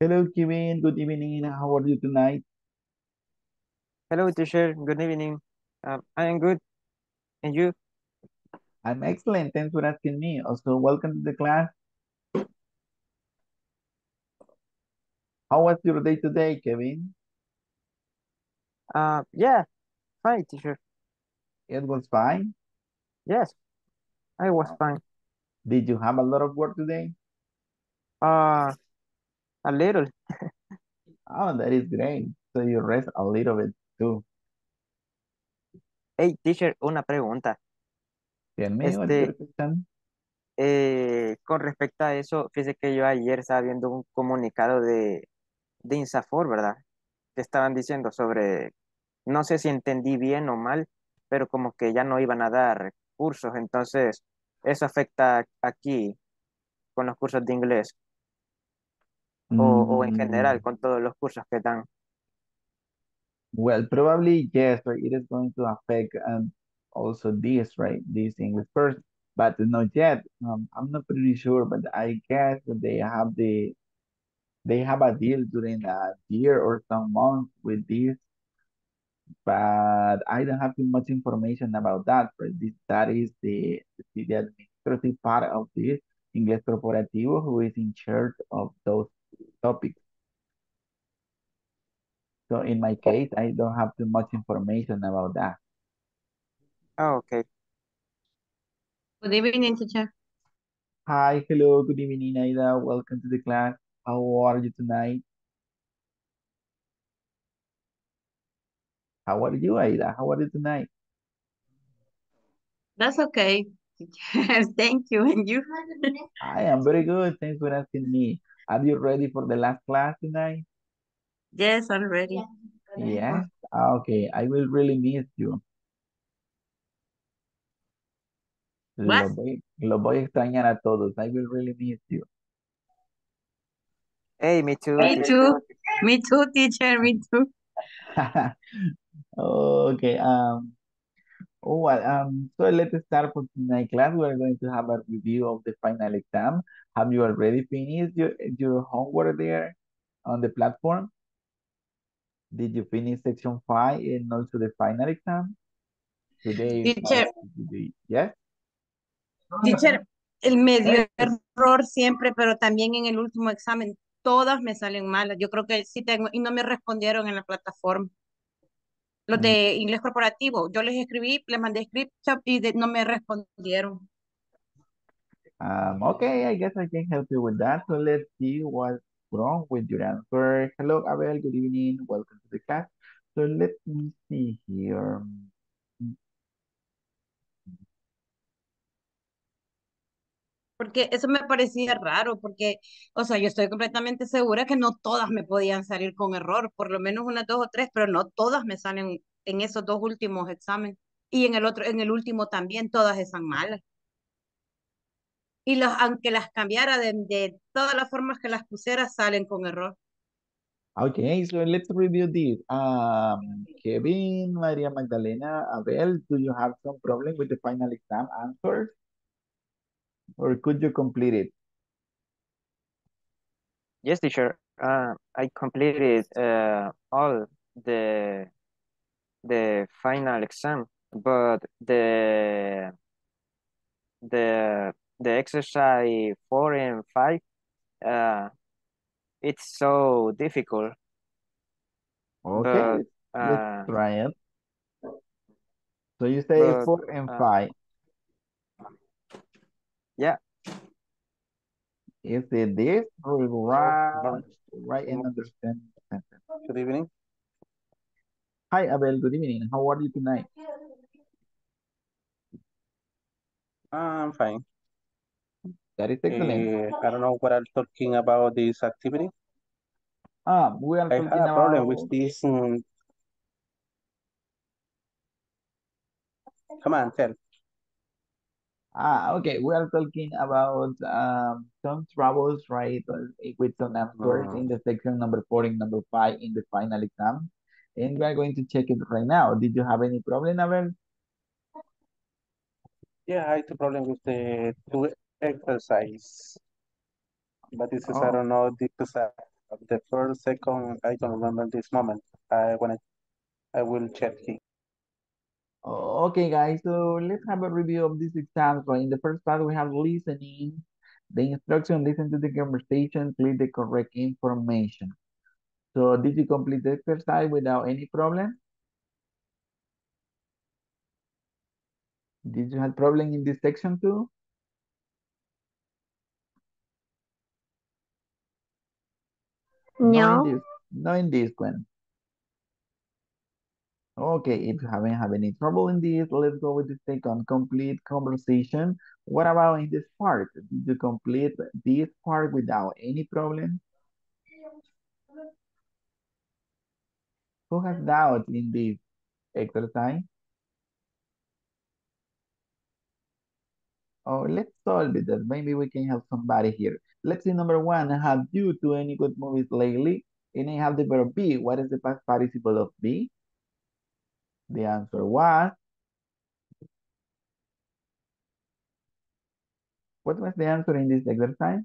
Hello, Kevin. Good evening. Nina. How are you tonight? Hello, teacher. Good evening. I am good. And you? I'm excellent. Thanks for asking me. Also, welcome to the class. How was your day today, Kevin? Yeah. Fine, teacher. It was fine. Yes, I was fine. Did you have a lot of work today? A little. Oh, that is great. So you rest a little bit too. Hey, teacher, una pregunta. Tell me what's your question? Con respecto a eso, fíjese que yo ayer estaba viendo un comunicado de Insaforp, ¿verdad? Que estaban diciendo sobre, no sé si entendí bien o mal, pero como que ya no iban a dar cursos, entonces eso afecta aquí con los cursos de inglés o en general con todos los cursos que dan. Well, probably yes, right? It is going to affect also this, right? This English first. But not yet. I'm not pretty sure, but I guess that they have a deal during a year or some months with this. But I don't have too much information about that. But that is the administrative part of this English Corporativo, who is in charge of those topics. So in my case, I don't have too much information about that. Oh, okay. Good evening, teacher. Hi, hello, good evening, Aida. Welcome to the class. How are you tonight? How are you, Aida? How are you tonight? That's okay. Thank you. And you? I am very good. Thanks for asking me. Are you ready for the last class tonight? Yes, I'm ready. Yes? Okay. I will really miss you. Lo voy a extrañar a todos. I will really miss you. Hey, me too. Me too. Me too, teacher. Me too. Okay. So let's start for tonight's class. We are going to have a review of the final exam. Have you already finished your homework there on the platform? Did you finish section 5 and also the final exam? Today. Teacher. Yes. Teacher, me dio error siempre, pero también en el último examen todas me salen malas. Yo creo que sí tengo, y no me respondieron en la plataforma. Los de inglés corporativo, yo les escribí, les mandé screenshot y no me respondieron. Okay, I guess I can help you with that. So let's see what's wrong with your answer. Hello, Abel, good evening. Welcome to the class. So let me see here. Porque eso me parecía raro, porque, o sea, yo estoy completamente segura que no todas me podían salir con error, por lo menos unas dos o tres, pero no todas me salen en esos dos últimos exámenes. Y en el otro, en el último también, todas están malas. Y aunque las cambiara de todas las formas que las pusiera, salen con error. Okay, so let's review this. Kevin, María Magdalena, Abel, do you have some problem with the final exam answers? Or could you complete it? Yes, teacher. I completed all the final exam, but the exercise 4 and 5, it's so difficult. Okay, but, let's try it. So you say but, 4 and 5. Yeah. Is it this? Right and understand. Good evening. Hi, Abel. Good evening. How are you tonight? I'm fine. That is excellent. I don't know what I'm talking about this activity. We are talking about a problem with this. Come on, tell. Okay, we are talking about some troubles, right, with some answers in the section number 4 and number 5 in the final exam. And we are going to check it right now. Did you have any problem, Abel? Yeah, I had a problem with the two exercise. But this is, I don't know, the exercise The first, second, I don't remember this moment. I will check it. Okay, guys, so let's have a review of this exam. So in the first part, we have listening, the instruction, listen to the conversation, click the correct information. So did you complete the exercise without any problem? Did you have problem in this section too? No. Not in this one. Okay, if you haven't had any trouble in this, let's go with the second, complete conversation. What about in this part? Did you complete this part without any problem? Who has doubts in this exercise? Oh, let's solve it. Maybe we can have somebody here. Let's see, number one, have you to any good movies lately? And I have the verb be. What is the past participle of be? The answer was. What was the answer in this exercise?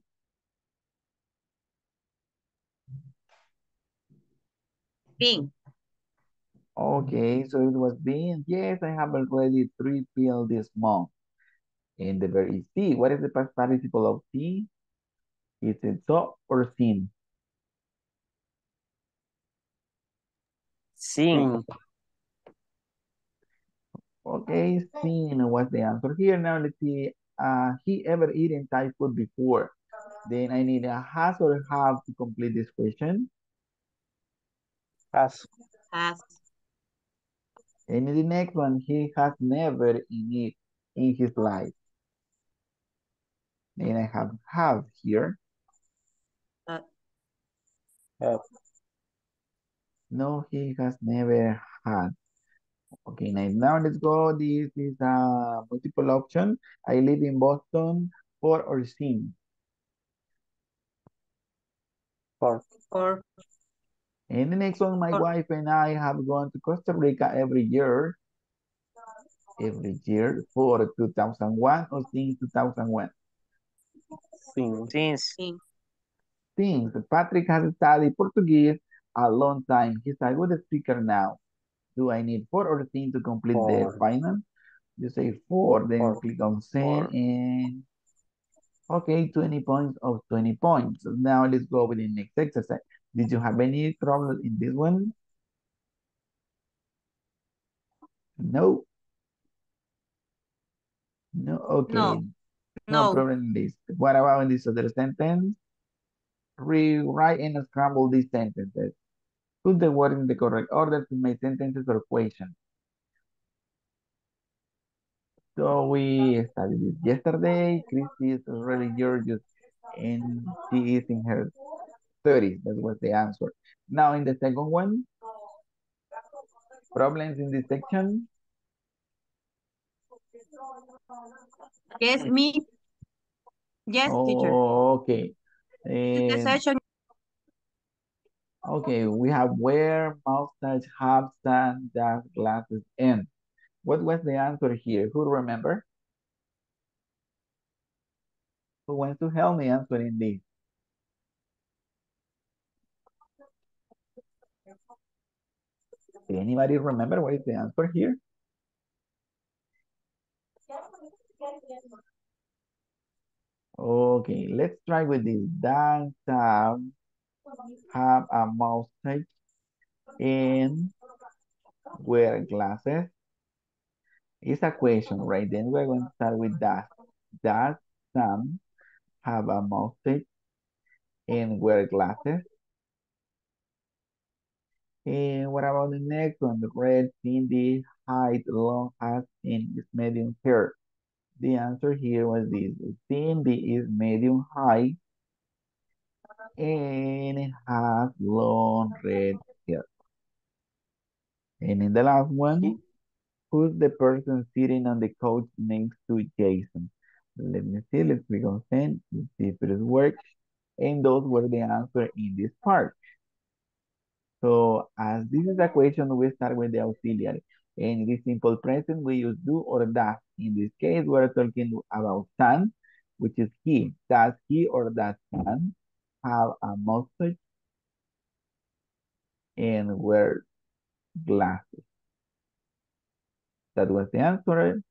Being. Okay, so it was being. Yes, I have already 3 pills this month. And the verb is see. What is the past participle of see? Is it so or seen? Seen. Okay, seen was the answer here. Now let's see, he ever eaten Thai food before? Then I need a has or have to complete this question. Has. Has. And in the next one, he has never eaten it in his life. Then I have here. Have. No, he has never had. Okay, now let's go. This is a multiple option. I live in Boston. For or seen? For. And the next one, my wife and I have gone to Costa Rica every year. Every year for 2001 or since 2001? Since. Since. Patrick has studied Portuguese a long time. He's a good speaker now. Do I need for or since to complete the final? You say for, then click on send and okay, 20 points of 20 points. Now let's go with the next exercise. Did you have any trouble in this one? No. No, okay. No problem in this. What about in this other sentence? Rewrite and scramble these sentences. Put the word in the correct order to make sentences or questions. So we studied this yesterday. Christy is already gorgeous and she is in her 30s. That was the answer. Now in the second one, problems in this section? Yes, me. Yes, teacher. Okay. The session. Okay, we have where, mustache, have, sun, dash, glasses, and. What was the answer here? Who remember? Who wants to help me answer in this? Anybody remember what is the answer here? Okay, let's try with this. Dance, have a mustache and wear glasses. It's a question, right? Then we're going to start with that. Does Sam have a mustache and wear glasses? And what about the next one? The red, Cindy, height, long hat, and is medium hair. The answer here was this. Cindy is medium height and has long red hair. And in the last one, who's the person sitting on the couch next to Jason? Let me see, let's click on send, let's see if it works. And those were the answers in this part. So as this is a question, we start with the auxiliary. In this simple present, we use do or does. In this case, we're talking about Sam, which is he. Does he or does Sam have a mustache and wear glasses. That was the answer.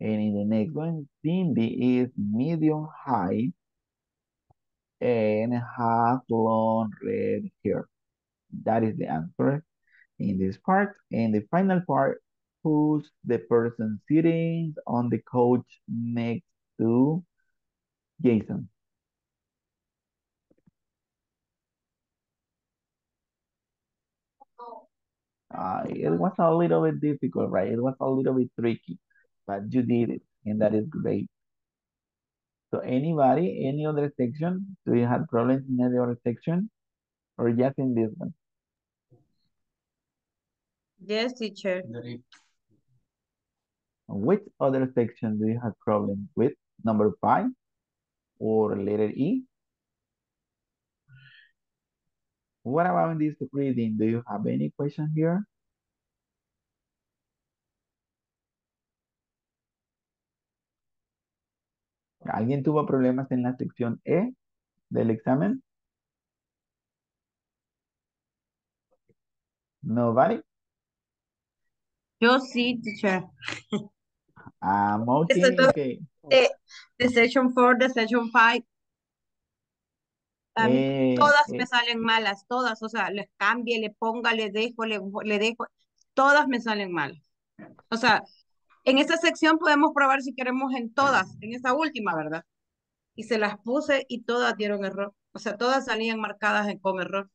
And in the next one, Cindy is medium high and has long red hair. That is the answer in this part. And the final part, who's the person sitting on the couch next to Jason? It was a little bit difficult, right? It was a little bit tricky, but you did it, and that is great. So anybody, any other section? Do you have problems in any other section? Or just in this one? Yes, teacher. Which other section do you have problems with? Number 5 or letter E? What about this reading? Do you have any question here? ¿Alguien tuvo problemas en la sección E del examen? ¿Nobody? Yo sí, teacher. Okay. The section 4, the section 5. Todas me salen malas, todas. O sea, les cambie, le ponga, le dejo. Todas me salen malas. O sea, en esta sección podemos probar si queremos en todas, en esta última, ¿verdad? Y se las puse y todas dieron error. O sea, todas salían marcadas con error.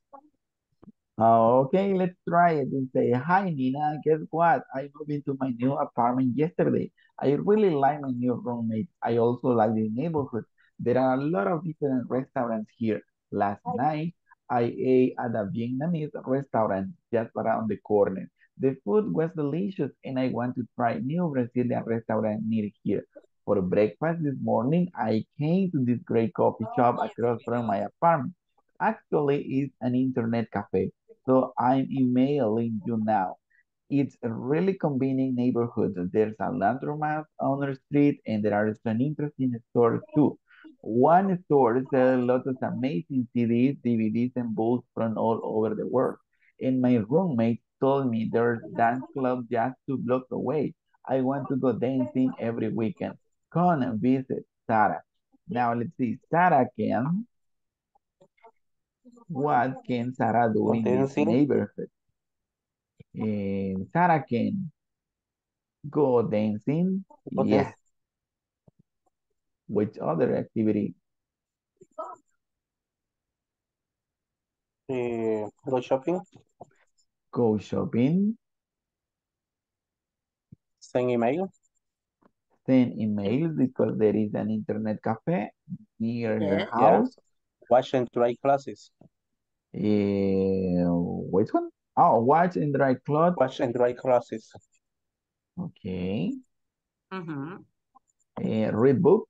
Okay, let's try it and say, hi Nina, guess what? I moved into my new apartment yesterday. I really like my new roommate. I also like the neighborhood. There are a lot of different restaurants here. Last night, I ate at a Vietnamese restaurant just around the corner. The food was delicious and I want to try new Brazilian restaurant near here. For breakfast this morning, I came to this great coffee shop across from my apartment. Actually, it's an internet cafe. So I'm emailing you now. It's a really convenient neighborhood. There's a laundromat on the street and there are some interesting stores too. One store sells lots of amazing CDs, DVDs, and books from all over the world. And my roommate told me there's a dance club just 2 blocks away. I want to go dancing every weekend. Come and visit Sarah. Now let's see, Sarah can. What can Sarah do in this neighborhood? Sarah can go dancing. Okay. Yes. Which other activity? Go shopping. Go shopping. Send email. Send emails because there is an internet cafe near her house. Watch and dry classes. Which one? Oh, watch and dry clothes. Wash and dry classes. Okay. Read book.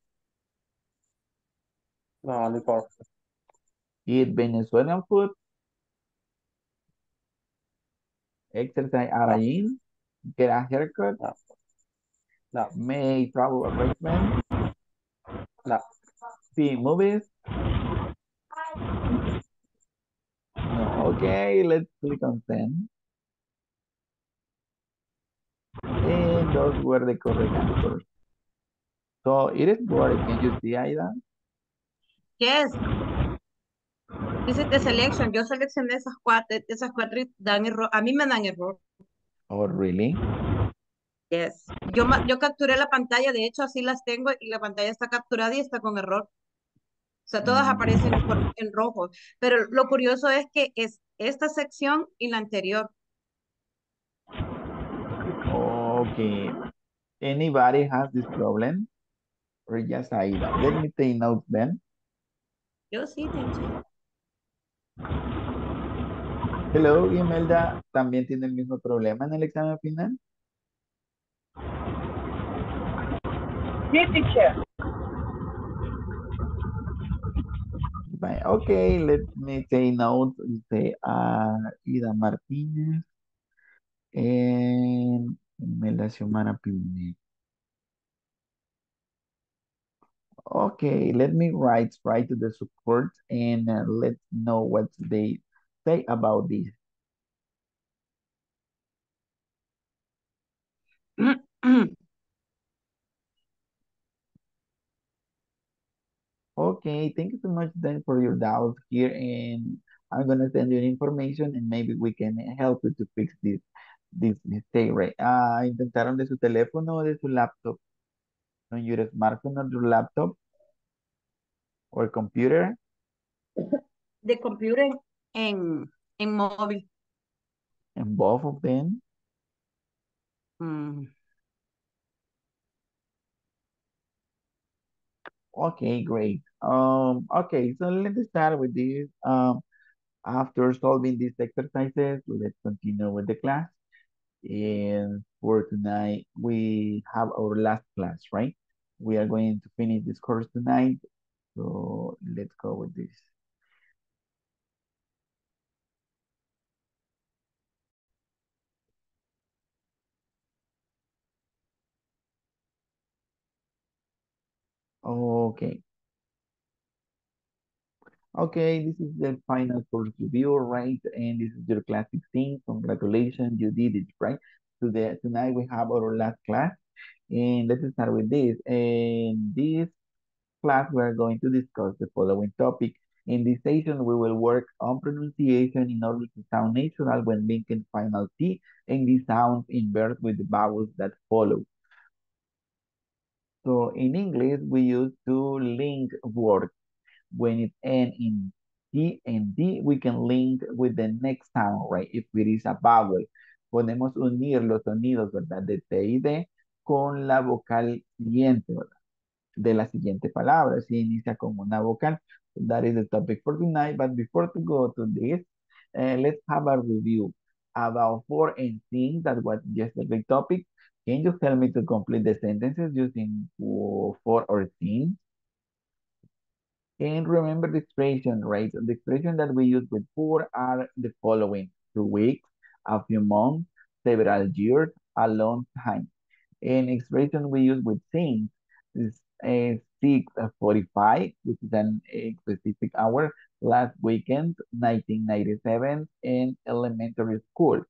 No, only 4. Eat Venezuelan food. Exercise at a gym. Get a haircut. No. Make travel arrangements. No. See movies. Okay, let's click on send. And those were the correct answers. So it is boring. Can you see, Aida? Yes. This is the selection. Yo seleccioné esas cuatro y dan error. A mí me dan error. Oh, really? Yes. Yo capturé la pantalla. De hecho, así las tengo y la pantalla está capturada y está con error. O sea, todas aparecen en rojo. Pero lo curioso es que es esta sección y la anterior. Okay. Anybody has this problem? Or just Aida? Let me take notes then. Yo sí, teacher. Hello, Imelda. ¿También tiene el mismo problema en el examen final? Sí, teacher. Bye. Okay, let me take notes. Say Ida Martínez and Imelda Xiomara Pineda. Okay, let me write to the support and let's know what they say about this. Okay, thank you so much then for your doubts here, and I'm gonna send you information and maybe we can help you to fix this mistake, right? ¿Intentaron de su teléfono o de su laptop? On your smartphone or your laptop or computer? The computer and mobile. And both of them? Mm. Okay, great. Okay, so let's start with this. After solving these exercises, let's continue with the class. And for tonight, we have our last class, right? We are going to finish this course tonight. So let's go with this. Okay. Okay, this is the final course review, right? And this is your class 16. Congratulations, you did it, right? Tonight we have our last class. And let's start with this. In this class, we are going to discuss the following topic. In this session, we will work on pronunciation in order to sound natural when linking final T and the sounds in verbs with the vowels that follow. So in English, we use to link words. When it ends in T and D, we can link with the next sound, right? If it is a vowel, podemos unir los sonidos, ¿verdad? De T y D con la vocal siguiente, ¿verdad? De la siguiente palabra, si inicia con una vocal. That is the topic for tonight, but before to go to this, let's have a review about four and things that was yesterday's topic. Can you help me to complete the sentences using for or things? And remember the expression, right? The expression that we use with for are the following: 2 weeks, a few months, several years, a long time. And expression we use with things is 6:45, which is an specific hour, last weekend, 1997, in elementary school.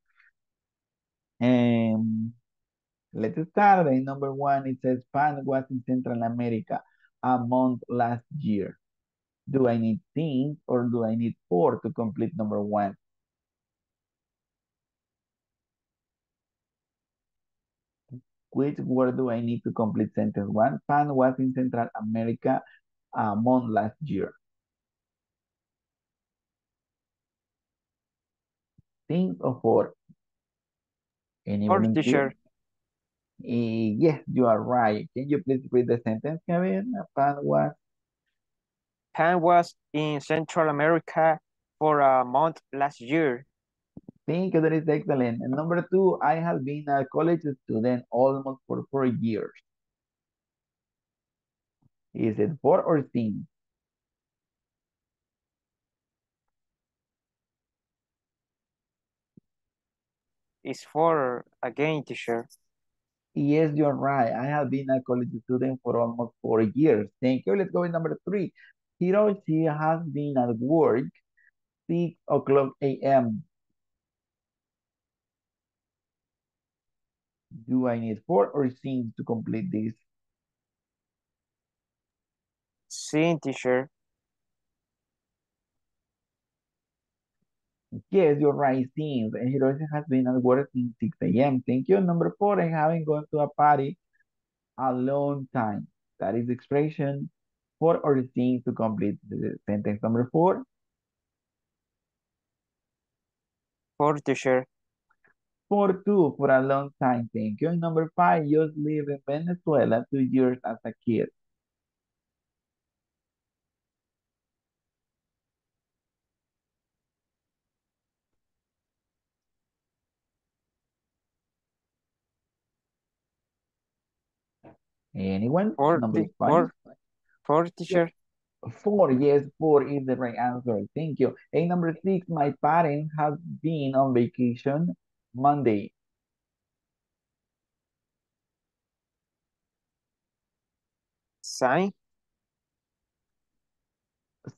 Let's start. Number one, it says, Pan was in Central America a month last year. Do I need things or do I need for to complete number one? Which word do I need to complete sentence one? Pan was in Central America a month last year. Things or for? Anyone? For teacher. Yes, you are right. Can you please read the sentence, Kevin? Pan was in Central America for a month last year. Thank you, that is excellent. And number two, I have been a college student almost for 4 years. Is it for or things? It's for again, teacher. Yes, you're right. I have been a college student for almost 4 years. Thank you. Let's go with number three. He or she has been at work 6:00 a.m. Do I need for or since to complete this? Since, teacher. Yes, you're right, since. And Hiroshi has been at work since 6 a.m. Thank you. Number four, I haven't gone to a party a long time. That is the expression for or since to complete the sentence number four. For, teacher. For two, for a long time, thank you. And number five, just lived in Venezuela 2 years as a kid. Anyone? Four, number five. Four, teacher. Four, yes, four is the right answer. Thank you. And number six, my parents have been on vacation Monday. Sign.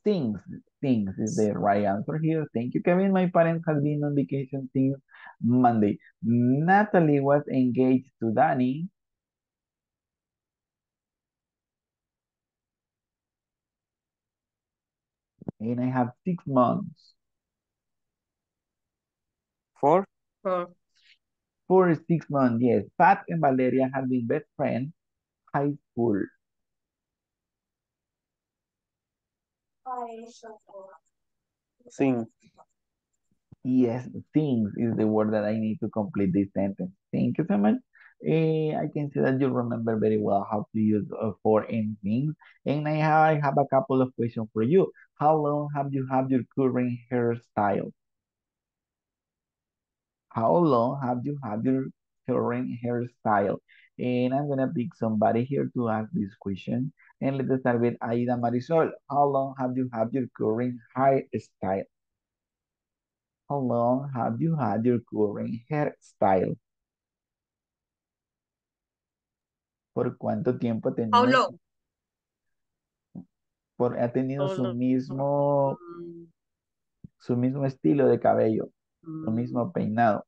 Things. things is the right answer here. Thank you, Kevin. My parents have been on vacation since Monday. Natalie was engaged to Danny. And I have 6 months. Four? Four. 4 6 months, yes. Pat and Valeria have been best friends high school. Things. Yes, things is the word that I need to complete this sentence. Thank you so much. I can see that you remember very well how to use for and things. And I have a couple of questions for you. How long have you had your current hairstyle? How long have you had your current hairstyle? And I'm going to pick somebody here to ask this question. And let's start with Aida Marisol. How long have you had your current hairstyle? How long have you had your current hairstyle? ¿Por cuánto tiempo tenía? How long? Ha tenido how su long? Mismo su mismo estilo de cabello, su mismo peinado.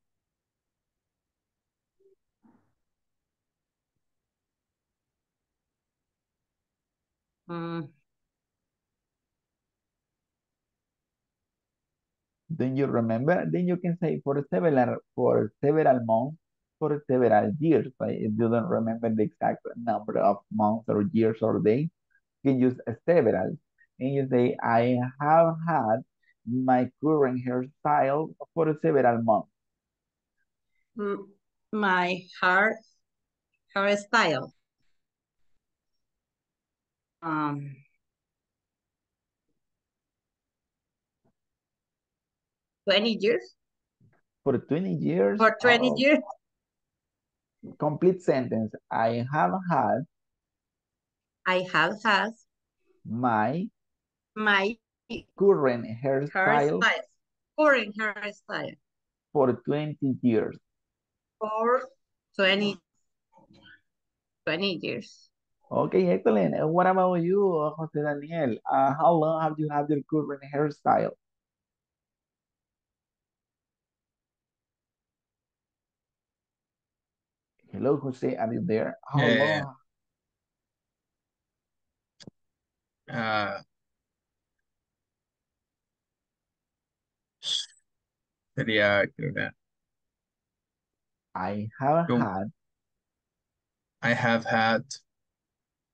Then you remember, then you can say for several months, for several years. If you don't remember the exact number of months or years or days, you can use several. And you say, I have had my current hairstyle for several months. My hairstyle. For 20 years. Complete sentence. I have had my current hairstyle. Current hairstyle. For 20 years. For 20 years. Okay, excellent. And what about you, Jose Daniel? How long have you had your current hairstyle? Hello, Jose, are you there? How long? I have had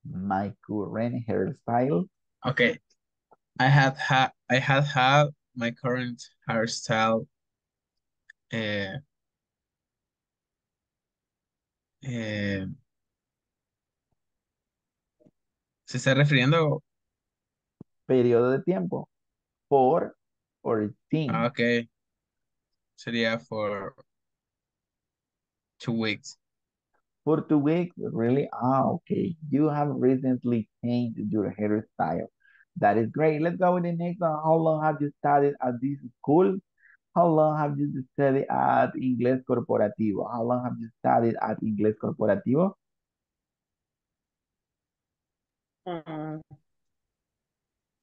my current hairstyle. Okay. I have had my current hairstyle se está refiriendo periodo de tiempo for or thing. Okay. Sería for 2 weeks. For 2 weeks, really? Ah, okay. You have recently changed your hairstyle. That is great. Let's go with the next one. How long have you studied at this school? How long have you studied at Inglés Corporativo? How long have you studied at Inglés Corporativo?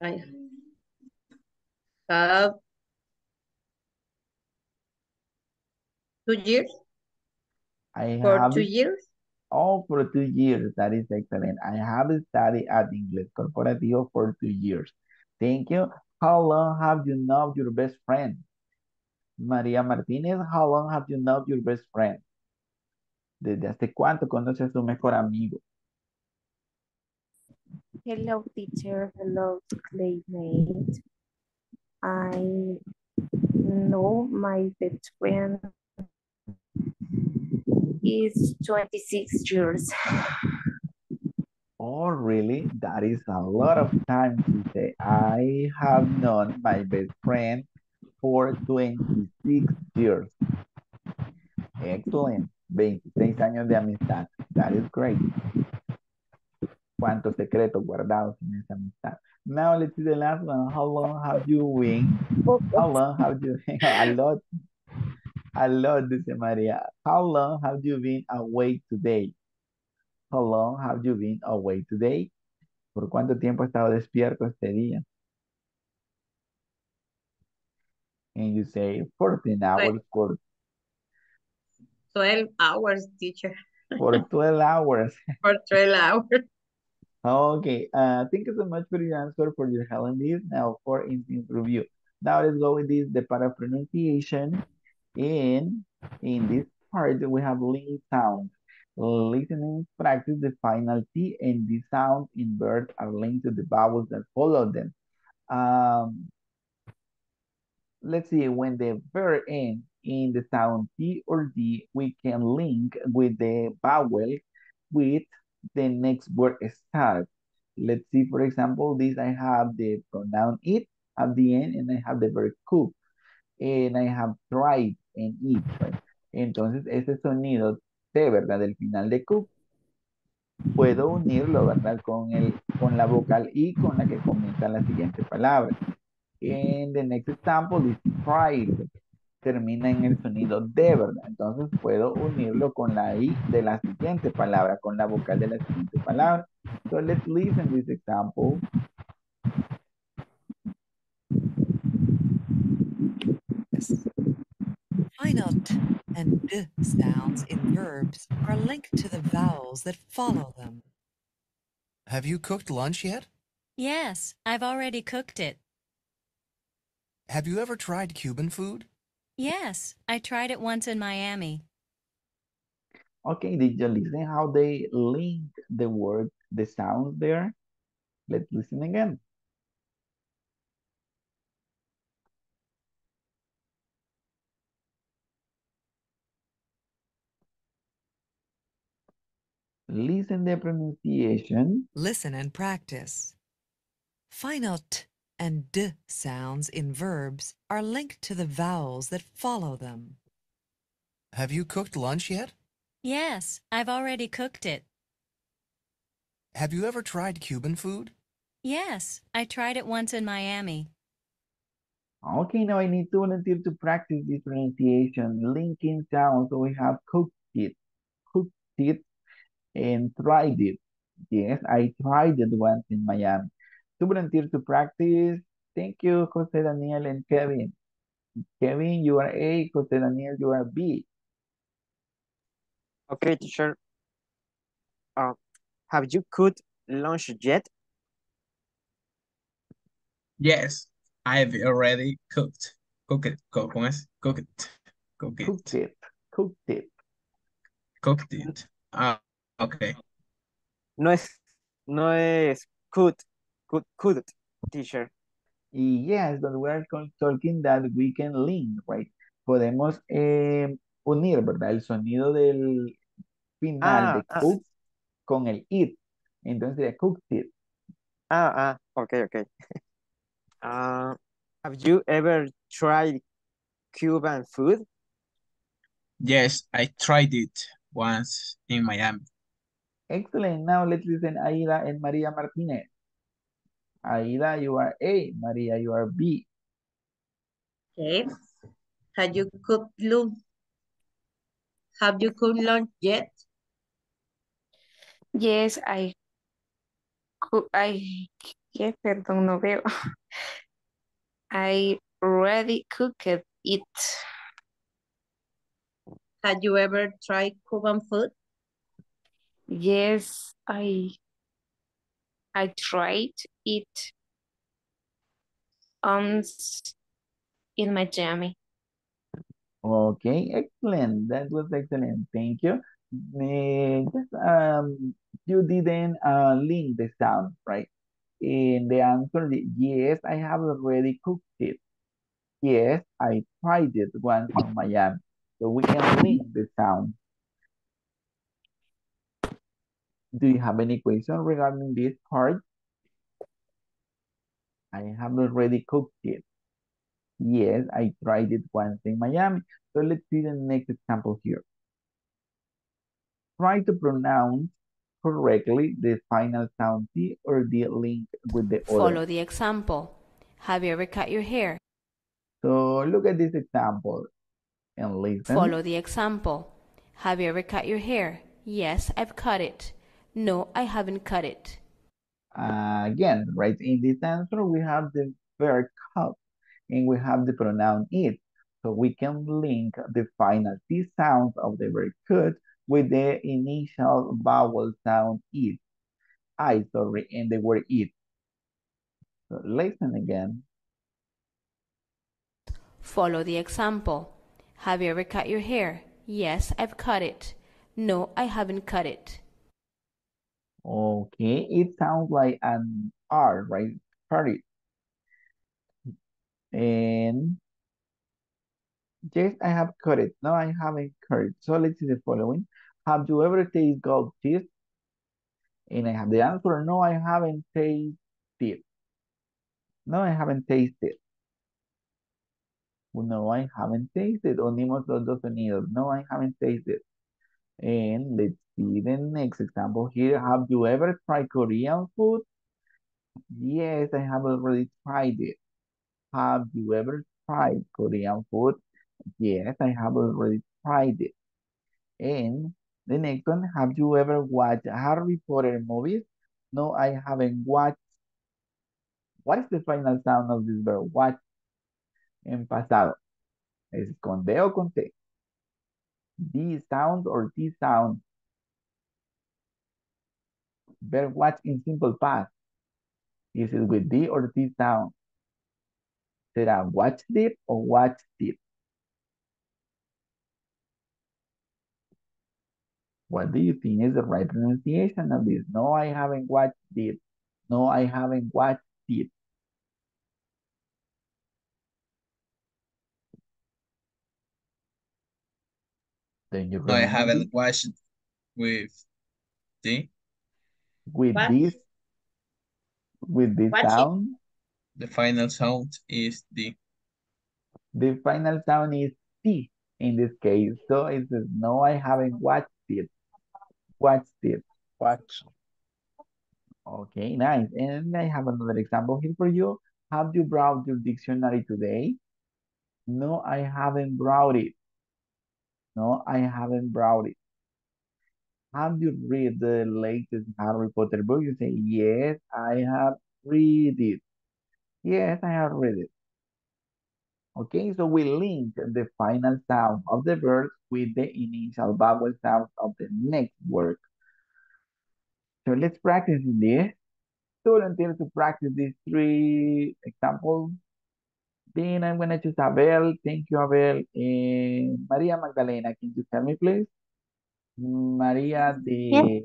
I have 2 years. For 2 years? Oh, for 2 years. That is excellent. I have studied at Inglés Corporativo for 2 years. Thank you. How long have you known your best friend? Maria Martínez, how long have you known your best friend? ¿Desde hace cuánto conoce a su mejor amigo? Hello, teacher. Hello, classmate. I know my best friend is 26 years. Oh, really? That is a lot of time to say. I have known my best friend for 26 years. Excellent. 26 años de amistad. That is great. ¿Cuántos secretos guardados en esa amistad? Now let's see the last one. How long have you been? How long have you been? A lot. I love this, Maria. How long have you been away today? How long have you been away today? ¿Por cuánto tiempo ha estado despierto este día? and you say 14 hours for 12 hours, teacher. For 12 hours. For 12 hours. Okay. Thank you so much for your answer, for your Hellenes. Now for instance review. Now let's go with this, the part of pronunciation. In this part, we have listening sounds. Listening practice the final T and the sound in words are linked to the vowels that follow them. Let's see, when the verb ends in the sound T or D, we can link with the vowel with the next word start. Let's see, for example, this I have the pronoun it at the end, and I have the verb cook, and I have tried and eat. Right? Entonces, ese sonido T, ¿verdad? Del final de cook, puedo unirlo, ¿verdad? Con la vocal I con la que comienza la siguiente palabra. En the next example, is tried. Termina en el sonido D, ¿verdad? Entonces puedo unirlo con la I de la siguiente palabra, con la vocal de la siguiente palabra. So let's listen this example. Final and D sounds in verbs are linked to the vowels that follow them. Have you cooked lunch yet? Yes, I've already cooked it. Have you ever tried Cuban food? Yes, I tried it once in Miami. Okay, did you listen how they link the word, the sound there? Let's listen again. Listen the pronunciation. Listen and practice. Final T and D sounds in verbs are linked to the vowels that follow them. Have you cooked lunch yet? Yes, I've already cooked it. Have you ever tried Cuban food? Yes, I tried it once in Miami. Okay, now I need to volunteer to practice this pronunciation. Linking sounds, so we have cooked it, and tried it. Yes, I tried it once in Miami. To volunteer to practice. Thank you, Jose Daniel and Kevin. Kevin, you are A. Jose Daniel, you are B. Okay, teacher. Have you cooked lunch yet? Yes, I've already cooked. Cooked it. Okay. No es could, teacher. Yes, but we are talking that we can link, right? Podemos unir, ¿verdad? El sonido del final de cook con el it. Entonces sería cooked it. Okay. Have you ever tried Cuban food? Yes, I tried it once in Miami. Excellent. Now let's listen Aida and Maria Martinez. Aida, you are A. Maria, you are B. Okay. Have you cooked lunch yet? Yes, I already cooked it. Had you ever tried Cuban food? Yes, I tried it in Miami. Okay, excellent. That was excellent. Thank you. You didn't link the sound, right? And the answer is yes, I have already cooked it. Yes, I tried it once in Miami. So we can link the sound. Do you have any question regarding this part? I have already cooked it. Yes, I tried it once in Miami. So let's see the next example here. Try to pronounce correctly the final sound T or the link with the other. Follow the example. Have you ever cut your hair? So look at this example and listen. Follow the example. Have you ever cut your hair? Yes, I've cut it. No, I haven't cut it. Again, right in this answer, we have the verb cut. and we have the pronoun it. So we can link the final T sound of the word could with the initial vowel sound it. And the word it. So listen again. Follow the example. Have you ever cut your hair? Yes, I've cut it. No, I haven't cut it. Okay, it sounds like an R, right? Cut it. And yes, I have cut it. No, I haven't cut it. So let's see the following. Have you ever tasted goat cheese? And I have the answer, no, I haven't tasted it. No, I haven't tasted. No, I haven't tasted. Unimos los dos sonidos. No, I haven't tasted. And let's see the next example here. Have you ever tried Korean food? Yes, I have already tried it. Have you ever tried Korean food? Yes, I have already tried it. And the next one, have you ever watched Harry Potter movies? No, I haven't watched. What is the final sound of this verb? Watch en pasado. ¿Es con D o con T? D sound or T sound? Verb watch in simple past. Is it with D or T sound? Será watched it or watched it? What do you think is the right pronunciation of this? No, I haven't watched it. No, I haven't watched it. Then you no, I haven't it? Watched with D. With what? This. With this watch sound. It. The final sound is D. The final sound is T in this case. So it says, no, I haven't watched it. Watched it. Watch. Okay, nice. And I have another example here for you. Have you brought your dictionary today? No, I haven't brought it. No, I haven't brought it. Have you read the latest Harry Potter book? You say, yes, I have read it. Yes, I have read it. Okay, so we link the final sound of the verb with the initial vowel sound of the next word. So let's practice this. So until to practice these three examples, then I'm going to choose Abel. Thank you, Abel. And Maria Magdalena, can you tell me, please? Maria, the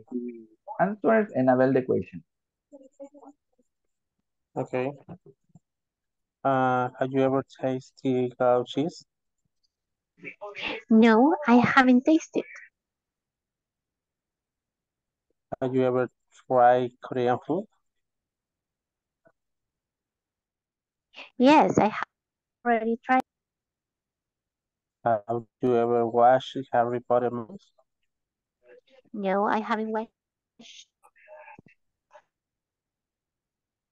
answers, and Abel, the question. Okay. Have you ever tasted cow cheese? No, I haven't tasted. Have you ever tried Korean food? Yes, I have already tried. Have you ever watched Harry Potter movies? No, I haven't watched.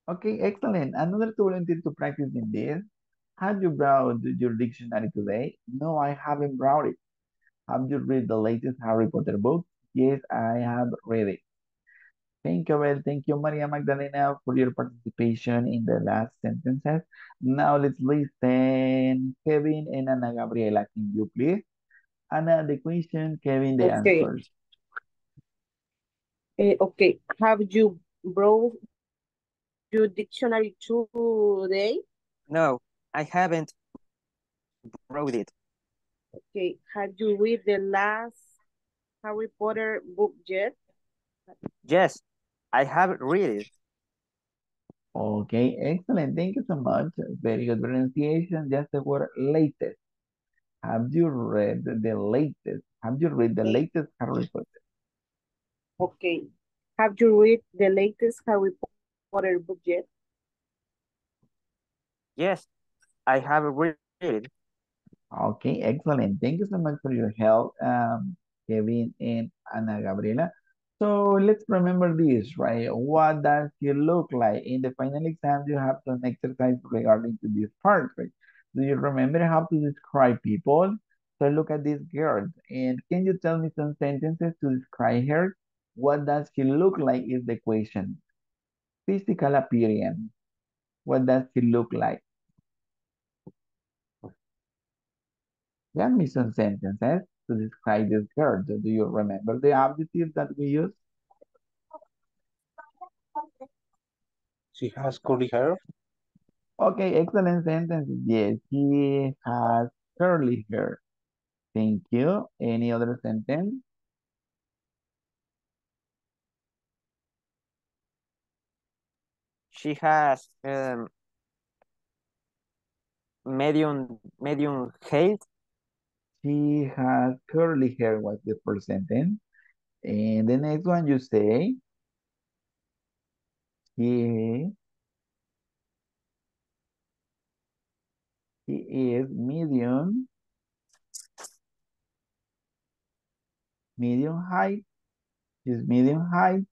Okay, excellent. Another volunteer to practice in this. Have you brought your dictionary today? No, I haven't brought it. Have you read the latest Harry Potter book? Yes, I have read it. Thank you, Abel. Thank you, Maria Magdalena, for your participation in the last sentences. Now let's listen. Kevin and Ana Gabriela, can you please? Ana, the question, Kevin, the answers. Okay. Have you brought your dictionary today? No, I haven't brought it. Okay. Have you read the last Harry Potter book yet? Yes. I haven't read it. Okay, excellent. Thank you so much. Very good pronunciation. Just the word latest. Have you read the latest? Have you read the latest Harry Potter? Okay. Have you read the latest Harry Potter book yet? Yes, I have read it. Okay, excellent. Thank you so much for your help, Kevin and Ana Gabriela. So let's remember this, right? What does it look like? In the final exam, you have an exercise regarding to this part, right? Do you remember how to describe people? So look at this girl. And can you tell me some sentences to describe her? What does she look like is the question. Physical appearance. What does she look like? One mission sentence has to describe this girl. Do you remember the adjectives that we use? She has curly hair. Okay, excellent sentence. Yes, she has curly hair. Thank you. Any other sentence? She has medium height. She has curly hair was the first sentence. And the next one you say, he is medium height. She's medium height.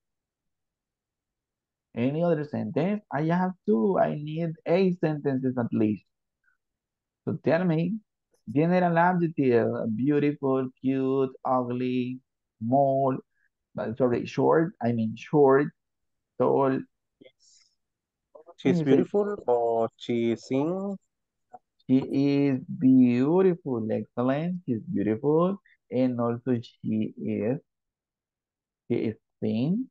Any other sentence? I have two. I need 8 sentences at least. So tell me, general adjective, beautiful, cute, ugly, small, sorry, short, I mean short, tall. Yes. She's beautiful or she sings? She is beautiful, excellent. She's beautiful. And also she is thin.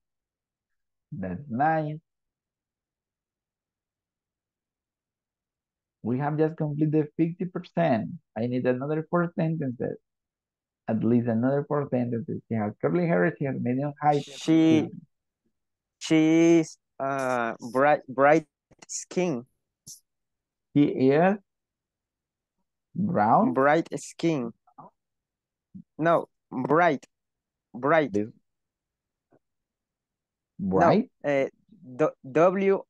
That's nice. We have just completed 50%. I need another 4 sentences. At least another 4 sentences. She has curly hair, she has medium height. She is bright skin. She is brown? Bright skin. No, bright. This. Bright? No, W-R-I-T-E.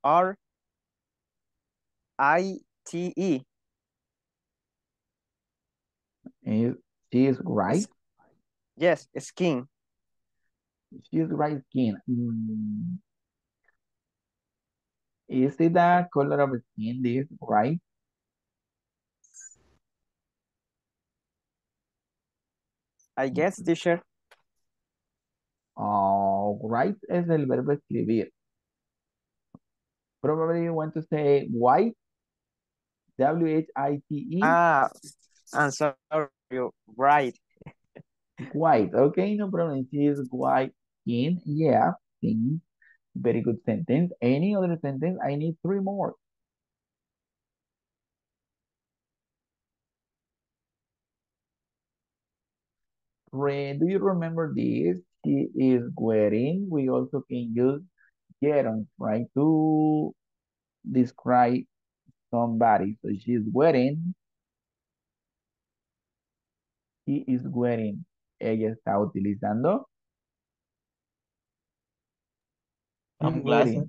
She is right? Yes, skin. She is right skin. Mm. Is it the color of skin, this right? I guess, teacher. Oh, right es el verbo escribir. Probably you want to say white. W-H-I-T-E. Ah, I'm sorry. Bright. White. Okay, no problem. She is white skin. Yeah, skin. Very good sentence. Any other sentence? I need 3 more. Do you remember this? She is wearing. We also can use gerunds, right, to describe somebody. So she is wearing. He is wearing. Ella está utilizando. Sunglasses.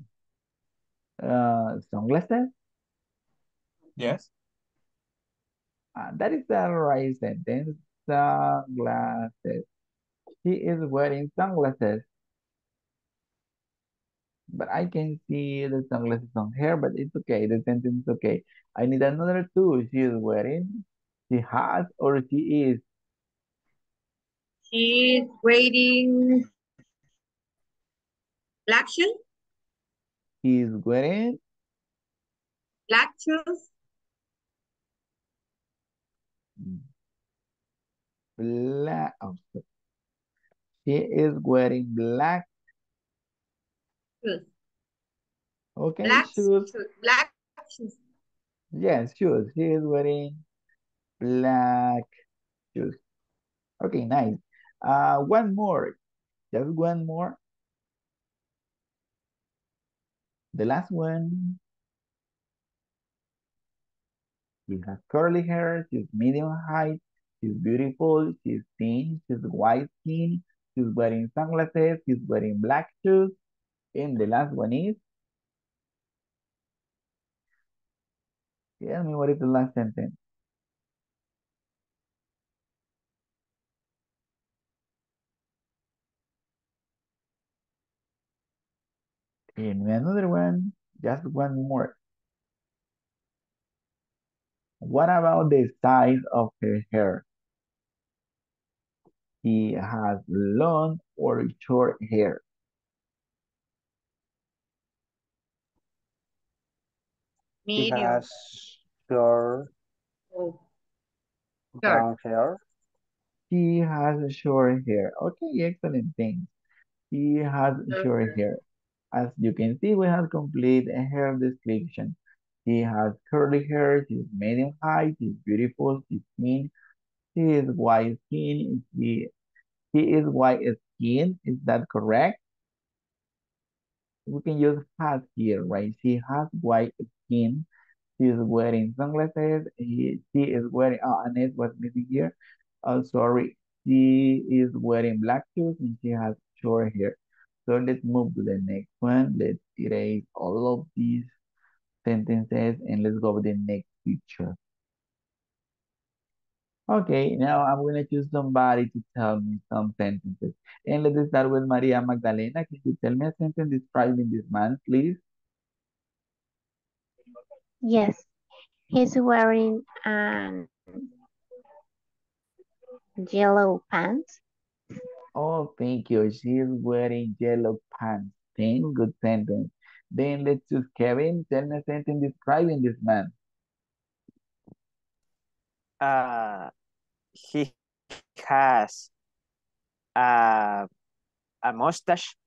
Sunglasses? Yes. That is the right sentence. Sunglasses. She is wearing sunglasses. But I can see the sunglasses on her, but it's okay. The sentence is okay. I need another 2. She is wearing. She has or she is? She is wearing black shoes. She is wearing black shoes. Black. Oh, she is wearing black shoes. Okay, black shoes. Black shoes. Yes, shoes. She is wearing black shoes. Okay, nice. One more. Just one more. The last one. She has curly hair. She's medium height. She's beautiful, she's thin, she's white skin, she's wearing sunglasses, she's wearing black shoes. And the last one is? Tell me what is the last sentence. And another one, just one more. What about the size of her hair? She has long or short hair. Medium. She has short. Oh. Dark. brown hair. She has short hair. Okay, excellent thing. She has short Okay. hair. As you can see, we have complete a hair description. She has curly hair, she's medium height, she's beautiful, she's thin, she is white skin, she is white skin, is that correct? We can use has here, right? She has white skin, she is wearing sunglasses, she is wearing, oh, Annette was missing here. Oh, sorry, she is wearing black shoes and she has short hair. So let's move to the next one. Let's erase all of these sentences and let's go with the next picture. Okay, now I'm going to choose somebody to tell me some sentences. And let's start with Maria Magdalena. Can you tell me a sentence describing this man, please? Yes, he's wearing yellow pants. Oh, thank you. She is wearing yellow pants. Thank good sentence. Then let's choose Kevin. Tell me a sentence describing this man. He has a mustache.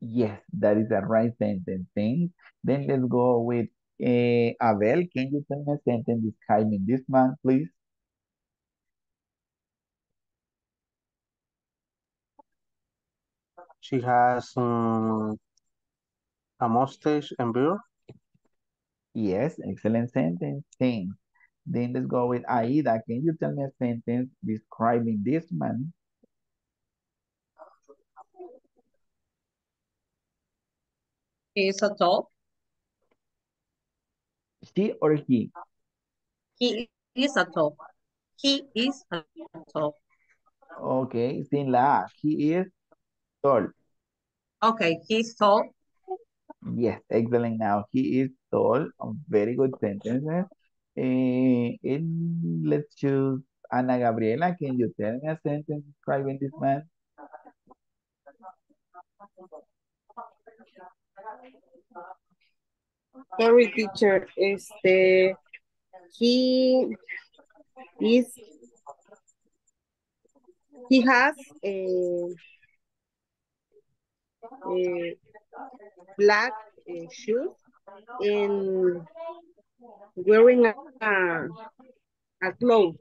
Yes, that is the right sentence. Thanks. Then let's go with Abel. Can you tell me a sentence describing this man, please? She has a mustache and beard. Yes, excellent sentence. Thanks. Then let's go with Aida. Can you tell me a sentence describing this man? He is a tall. She or he? He is a tall. He is a tall. Okay, sin la. He is tall. Okay, he's tall. Yes, excellent. Now he is tall. Very good sentences. Let's choose Ana Gabriela. Can you tell me a sentence describing this man? Sorry, teacher. He has a black shoes and wearing a cloth.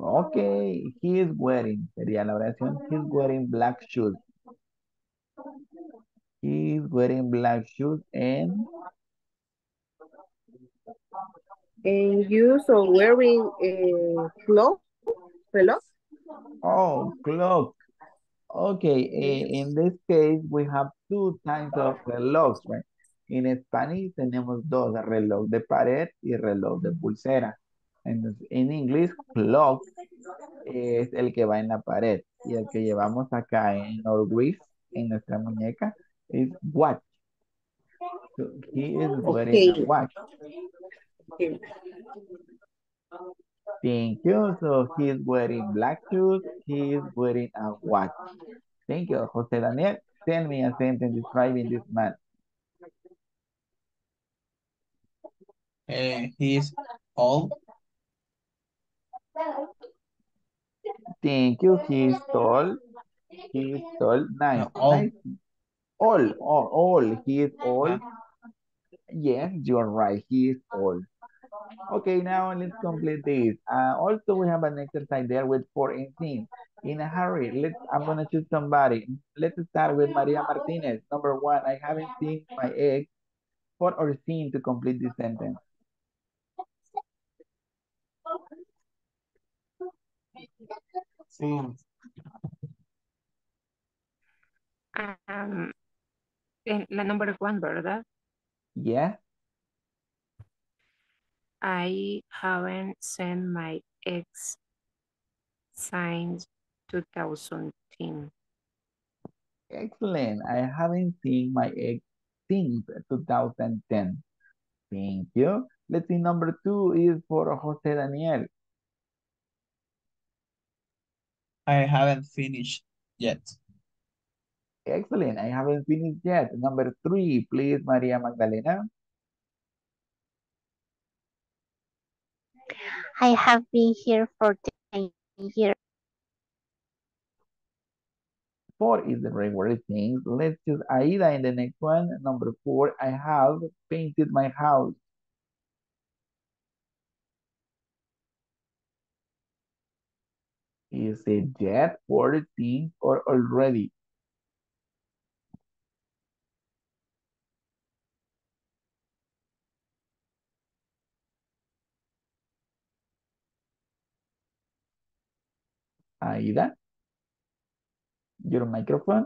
Okay, he is wearing, sería la oración, he is wearing black shoes. He is wearing black shoes and you so wearing a cloth, cloth? Oh, cloth. Okay, in this case, we have two kinds of relojes, right? En español tenemos dos, reloj de pared y reloj de pulsera. Entonces, en inglés, clock es el que va en la pared y el que llevamos acá en Norwich, en nuestra muñeca, es watch. So he is wearing a watch. Okay. Thank you. So he is wearing black shoes. He is wearing a watch. Thank you. Jose Daniel, tell me a sentence describing this man. He is tall. Thank you. He is tall. He is tall. Nice. No, all. Nice. All. He is all. Yes, you are right. He is all. Okay, now let's complete this. Also, we have an exercise there with 4 and 6. In a hurry, I'm going to choose somebody. Let's start with Maria Martinez. Number one, I haven't seen my ex. 4 or 6 to complete this sentence. Seen. La number one, ¿verdad? Yeah. I haven't seen my ex since 2010. Excellent. I haven't seen my ex since 2010. Thank you. Let's see, number 2 is for Jose Daniel. I haven't finished yet. Excellent. I haven't finished yet. Number 3, please, Maria Magdalena. I have been here for 10 years. Four is the rewarding thing. Let's choose Aida in the next one. Number 4, I have painted my house. Is it yet, for the thing, or already? Aida, your microphone.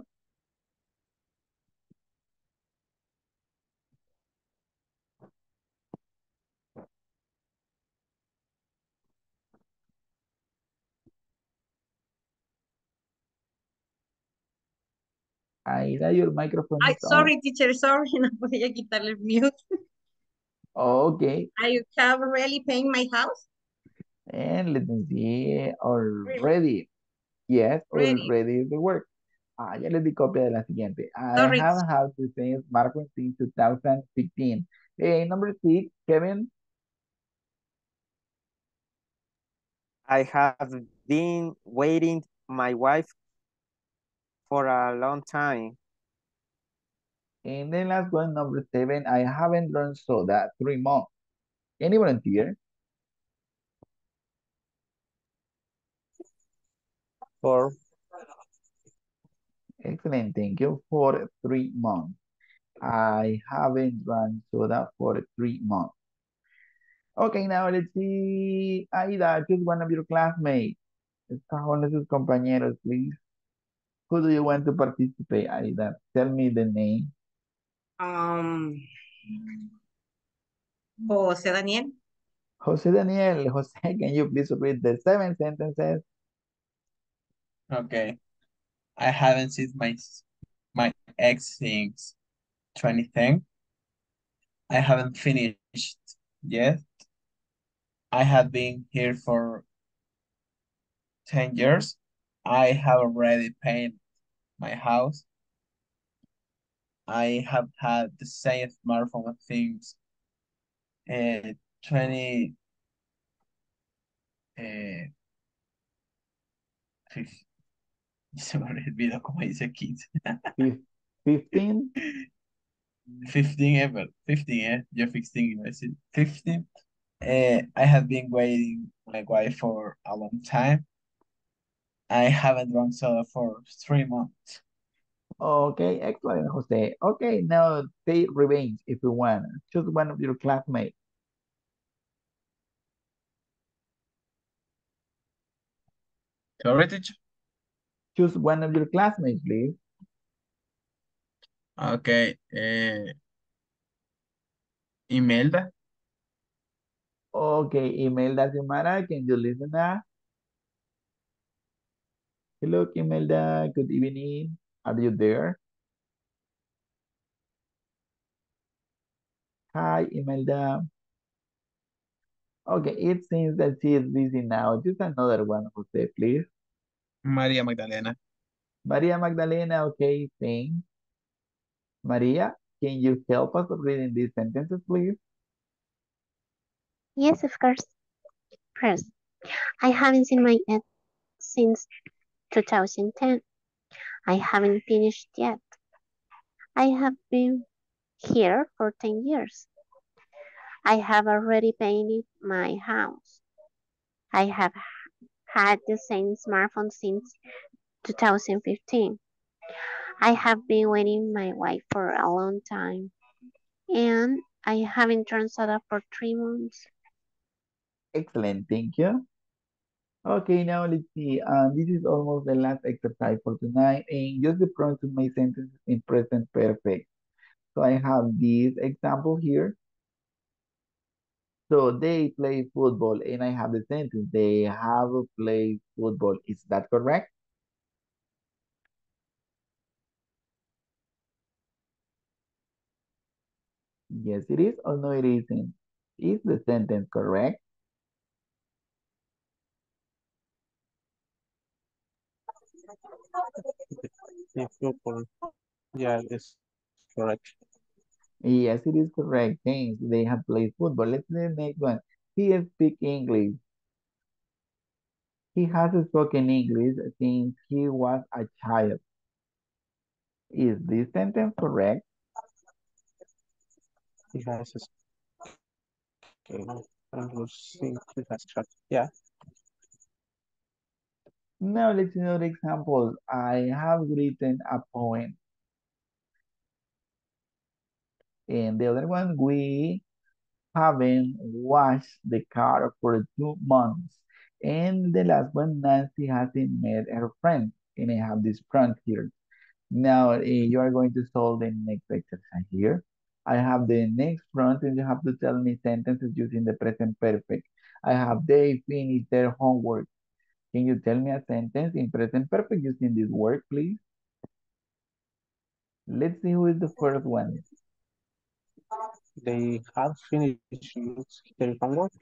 Aida, your microphone. Ay, sorry, teacher, sorry, no voy a quitarle el mute. Okay. I have really painted my house. And let me see, already. Yes, already is the work. Ya les di copia de la siguiente. I have a house since Marco since 2015. Number 6, Kevin. I have been waiting my wife for a long time. And then last one, number 7, I haven't learned soda 3 months. Any volunteer? For excellent, thank you. For 3 months. I haven't drank soda for 3 months. Okay, now let's see. Aida, choose one of your classmates. Escoja uno de sus compañeros, please. Who do you want to participate, Aida? Tell me the name. José Daniel. José Daniel. José, can you please read the 7 sentences? Okay. I haven't seen my ex since 2010. I haven't finished yet. I have been here for 10 years. I have already painted my house. I have had the same smartphone since 15. I have been waiting my wife for a long time. I haven't drunk soda for 3 months. Okay, excellent, Jose. Okay, now take revenge if you want. Choose one of your classmates. Sorry, teacher. Choose one of your classmates, please. Okay. Imelda. Okay, Imelda Xiomara, can you listen up? Hello, Imelda. Good evening. Are you there? Hi, Imelda. Okay, it seems that she is busy now. Just another one, Jose, please. Maria Magdalena. Maria Magdalena, okay, thanks. Maria, can you help us reading these sentences, please? Yes, of course. First, I haven't seen my ex since 2010. I haven't finished yet. I have been here for 10 years. I have already painted my house. I have had the same smartphone since 2015. I have been waiting my wife for a long time. And I haven't turned soda for 3 months. Excellent, thank you. Okay, now let's see. This is almost the last exercise for tonight. And just the prompt to my sentences in present perfect. So I have this example here. So they play football, and I have the sentence, they have played football. Is that correct? Yes, it is, or no, it isn't. Is the sentence correct? Yeah, it's correct. Yes, it is correct. Thanks. They have played football. Let's see the next one. He speaks English. He has spoken English since he was a child. Is this sentence correct? He has spoken English since he was a child. Yeah. Now let's see another example. I have written a poem. And the other one, we haven't washed the car for 2 months. And the last one, Nancy hasn't met her friend. And I have this prompt here. Now you are going to solve the next exercise here. I have the next prompt and you have to tell me sentences using the present perfect. I have they finished their homework. Can you tell me a sentence in present perfect using this word, please? Let's see who is the first one. They have finished their homework.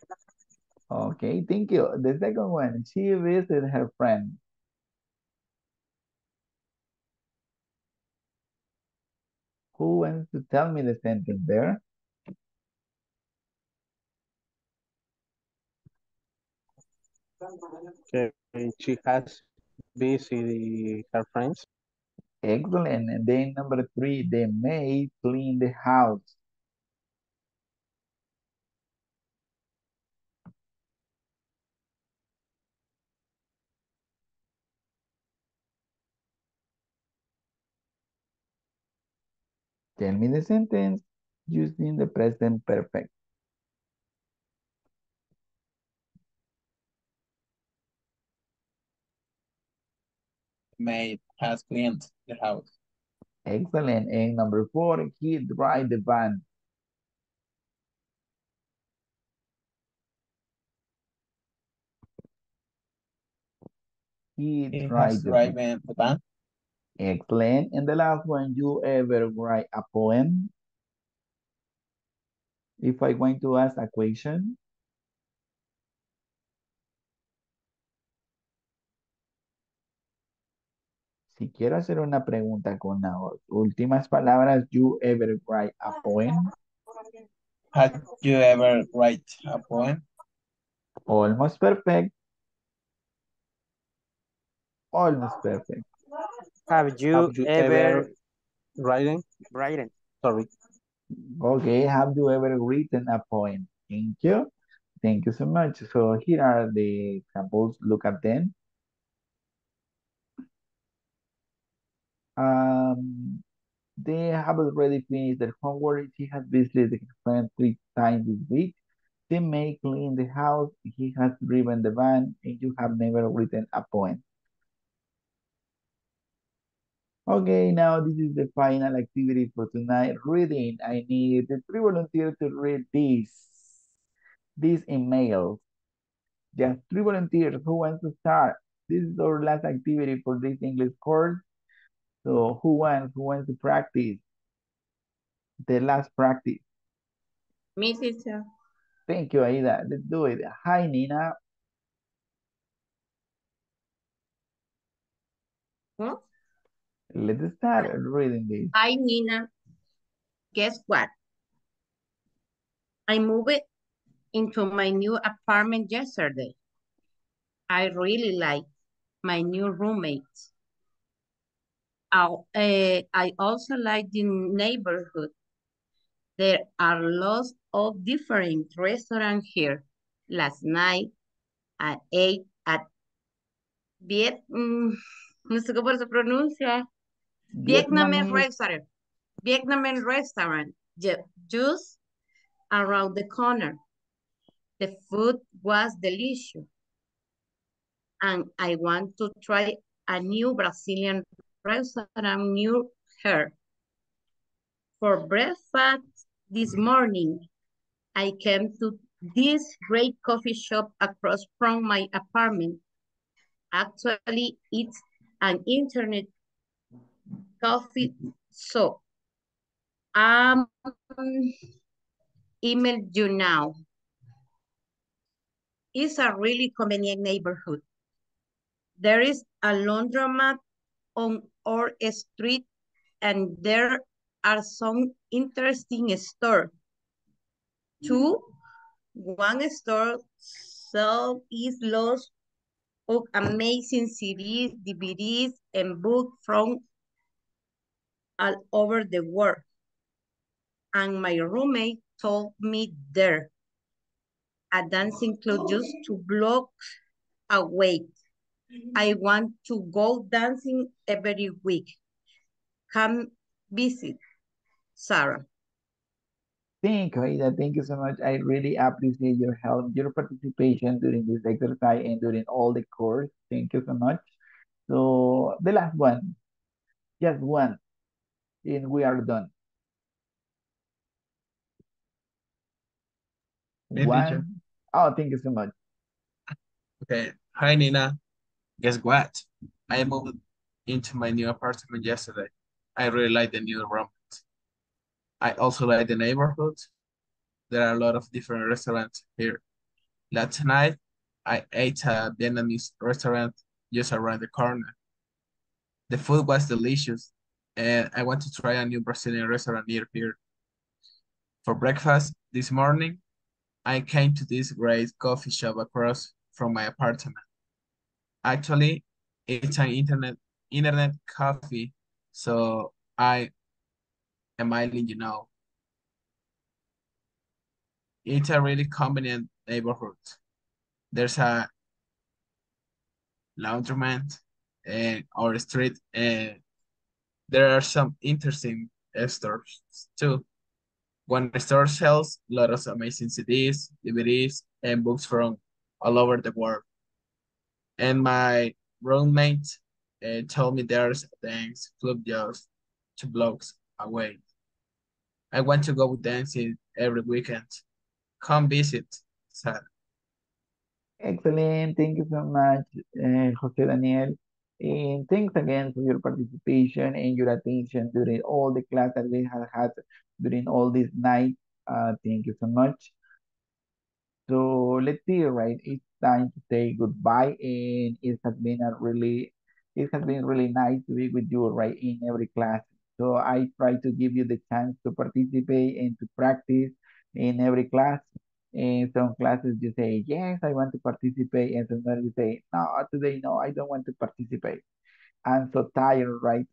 Okay, thank you. The second one, she visited her friend. Who wants to tell me the sentence there? Okay. She has visited her friends. Excellent. And then number 3, they may clean the house. Tell me the sentence using the present perfect. Maid has cleaned the house. Excellent. And number 4, he drives the van. He drives the van. Excellent. And the last one, you ever write a poem? If I want to ask a question. Si quiero hacer una pregunta con las últimas palabras, you ever write a poem? Have you ever write a poem? Almost perfect. Almost perfect. Have you ever written? Sorry. Okay, have you ever written a poem? Thank you. Thank you so much. So here are the examples. Look at them. They have already finished their homework. She has visited her friend 3 times this week. They may clean the house. He has driven the van. And you have never written a poem. Okay, now this is the final activity for tonight. Reading. I need the 3 volunteers to read these emails. Just 3 volunteers. Who wants to start? This is our last activity for this English course. So who wants to practice? The last practice. Me, teacher. Thank you, Aida. Let's do it. Hi, Nina. Huh? Let's start reading this. Hi, Nina. Guess what? I moved into my new apartment yesterday. I really like my new roommates. I also like the neighborhood. There are lots of different restaurants here. Last night, I ate at Vietnamese restaurant just around the corner. The food was delicious. And I want to try a new Brazilian restaurant near her. For breakfast this morning, I came to this great coffee shop across from my apartment. Actually, it's an internet coffee shop. Email you now. It's a really convenient neighborhood. There is a laundromat on our street, and there are some interesting stores. One store sells lots of amazing CDs, DVDs, and books from all over the world. And my roommate told me there, a dancing club just 2 blocks away. I want to go dancing every week. Come visit, Sarah. Thank you so much. I really appreciate your help, your participation during this exercise and during all the course. Thank you so much. So the last one, just one, and we are done. One. Oh, thank you so much. Okay. Hi, Nina. Guess what? I moved into my new apartment yesterday. I really like the new environment. I also like the neighborhood. There are a lot of different restaurants here. Last night, I ate a Vietnamese restaurant just around the corner. The food was delicious, and I want to try a new Brazilian restaurant near here. For breakfast this morning, I came to this great coffee shop across from my apartment. Actually, it's an internet coffee, so I am letting you know. It's a really convenient neighborhood. There's a laundromat or street, and there are some interesting stores too. One store sells a lot of amazing CDs, DVDs, and books from all over the world. And my roommate told me there's a dance club just 2 blocks away. I want to go dancing every weekend. Come visit, Sarah. Excellent. Thank you so much, Jose Daniel. And thanks again for your participation and your attention during all the class that we have had during all this night. Thank you so much. So let's see, right? It's time to say goodbye, and it has been really nice to be with you, right, in every class. So I try to give you the chance to participate and to practice in every class. In some classes you say, yes, I want to participate, and sometimes you say, no, today, no, I don't want to participate. I'm so tired, right?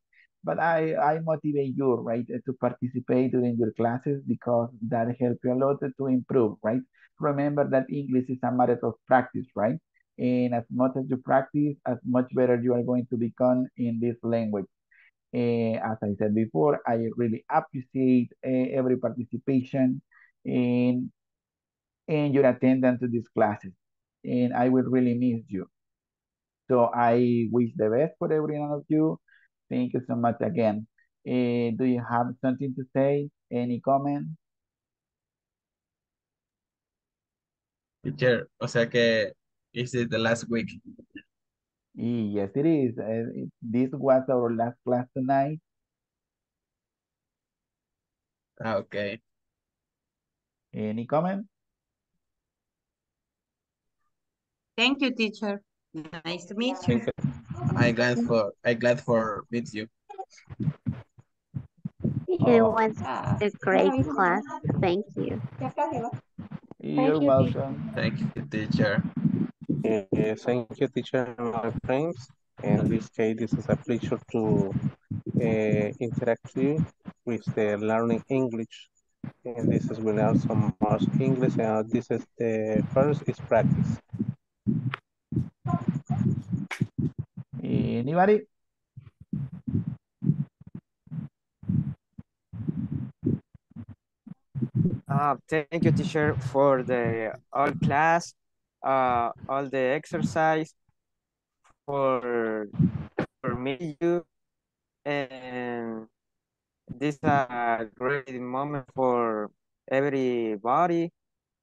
But I motivate you, right, to participate during your classes because that helps you a lot to improve, right? Remember that English is a matter of practice, right? And as much as you practice, as much better you are going to become in this language. As I said before, I really appreciate every participation and your attendance to these classes. And I will really miss you. So I wish the best for every one of you. Thank you so much again. Do you have something to say? Any comment? Teacher, o sea que this is the last week. Yes, it is. This was our last class tonight. Okay. Any comment? Thank you, teacher. Nice to meet you. I'm glad for meet you. It was a great class. Thank you. You're welcome. Thank you, teacher. Thank you, teacher, my friends. In this case, this is a pleasure to interact with the learning English. And this is without some more English. This is the first is practice. Anybody? Thank you, teacher, for the all class, all the exercise, for me, you, and this is a great moment for everybody,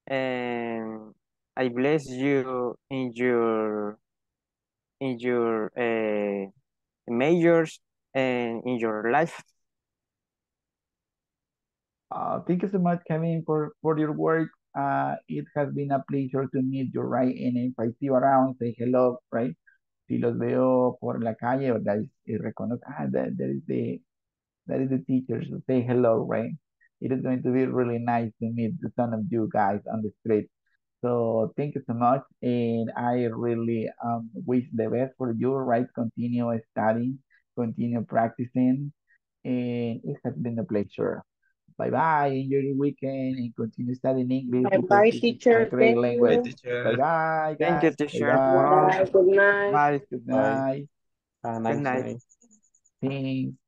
and I bless you in your majors and in your life. Thank you so much, Kevin, for your work. It has been a pleasure to meet you, right? And if I see you around, say hello, right? Si los veo por la calle, ¿verdad? Y reconozco, that is the teacher, so say hello, right? It is going to be really nice to meet the son of you guys on the street. So thank you so much, and I really wish the best for you, right? Continue studying, continue practicing, and it has been a pleasure. Bye-bye, enjoy your weekend, and continue studying English. Bye-bye, teacher. Great language. Bye-bye, guys. Thank you, teacher. Bye-bye. Good night. Bye. Good night. Good night. Thanks.